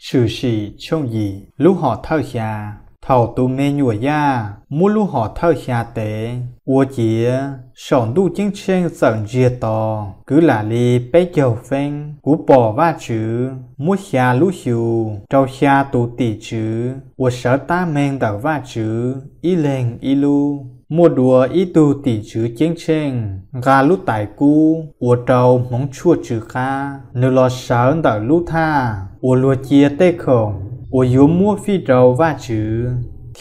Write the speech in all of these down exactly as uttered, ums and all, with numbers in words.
Chữ sĩ trong gì lúc họ thao xa thảo tù mê nhùa ra mua lúc họ thao xa tế ua chía sỏn đu chính trên sẵn dìa tò cứ là lì bé chầu phanh cú bỏ va chữ mua xa lúc xù trao xa tù tỷ chữ ua sở ta men đảo va chữ y lên y lu mua đùa y tu tỷ chữ chính trên gà lúc tài cu ua trâu mong chua chữ kha nửa lò sở đảo lúc tha ua lùa chia tê khổng ua yếu mua phi trâu va chữ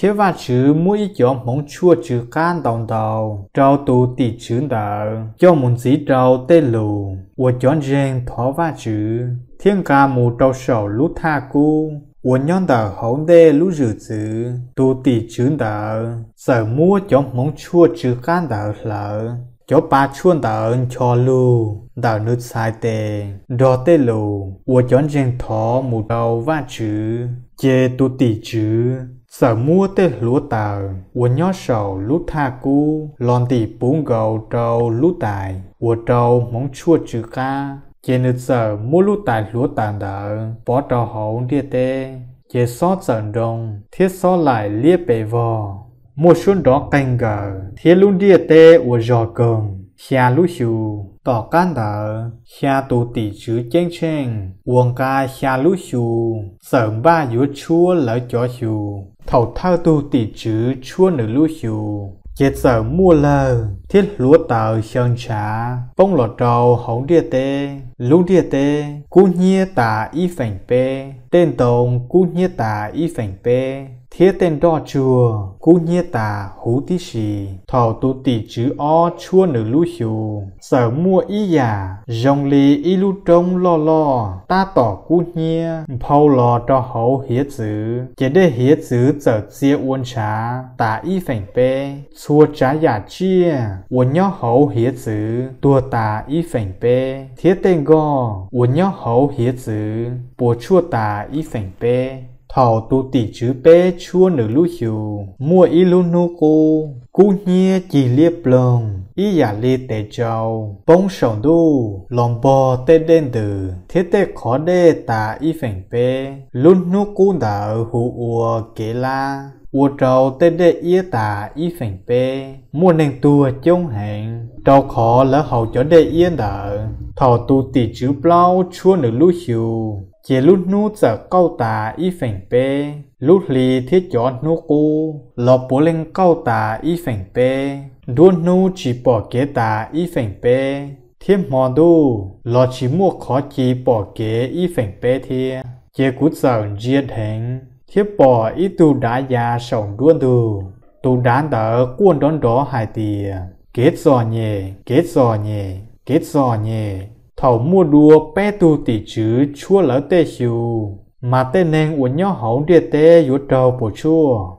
thế va chữ mua ý cho mong chua chữ can đồng đầu trâu tu tỷ chữ đỡ cho muốn dĩ trâu tê lù ua chọn riêng thó va chữ thiên ca mù trâu sầu lúc tha cu ua nhon đỡ hổng đê lúc rửa chữ tu tỷ chữ đỡ sở mua cho mong chua chữ can đỡ lỡ cho ba chuôn đỡ cho lù đảo nước sai tê đo tê lù ua chọn riêng thó mù đầu va chữ chê tu tỷ chữ sở mua tê lúa tờ ua nhó sầu lút tha cu lòn tỷ bún gầu trâu lút tài ua trâu móng chua chữ ca chê nước sở mua lút tài lúa tàn đỡ bỏ trò hậu đê tê chê xót sở đông thiết xót lại liếp bề vò mua xuân đó canh gờ thiết luôn đê tê ua giò cường xa lú xù tỏ can đỡ xa tù tỷ chữ chênh chênh uông ca xa lú xù sởm ba dứa chua lỡ chó xù thầu thao tù tỷ chữ chua nữ lú xù chết sở mua lờ thiết lúa tờ sơn trá bông lọt trầu hổng đia tê lú đia tê cú nhia tà y phảnh pê tên tông cú nhia tà y phảnh pê thiết tên đo chùa cú nhia tà hú tí xì thảo tu tỷ chữ o chua nữ lú xù sở mua y giả dòng lì y lú trông lo lo ta tỏ cú nhia phâu lò cho hấu hía chữ chế đê hía chữ trở chia uôn trá tà y phảnh pê xua trá giả chia uốn nhó hấu hía chữ tua tà y phảnh pê thiết tên go uốn nhó hấu hía chữ bùa chua tà y phảnh pê thảo tu tỷ chữ bé chua nữ lũ xù mua y lũ nô cô cú nhia chỉ liếp lồng y giả lê tê trâu bông sòng đu lòng bò tê đen tử thiết tê khó đê tà y phảnh pê lũ nô cô đỡ hù ua kế la ua trâu tê đê y tà y phảnh pê mua nền tua chống hẹn trâu khó lỡ hậu cho đê y đỡ thảo tu tỷ chữ plau chua nữ lũ xù chế lúc nút giờ câu tà y phảnh pê lúc lì thiết cho nút cu lọp bố lên câu tà y phảnh pê đuôn nút chỉ bỏ kế tà y phảnh pê thiết mò đu lọ chỉ mua khó chỉ bỏ kế y phảnh pê thia chế cút giờ diệt hình thiết bỏ y tu đá già sống đuôn đu tu đán đỡ cuôn đón đó hai tìa kết giò nhẹ kết giò nhẹ kết giò nhẹ thảo mua đua bé tu tỷ chữ chua lỡ tê xù mà tên nên uốn nhó hấu đê tê vô trâu bổ chua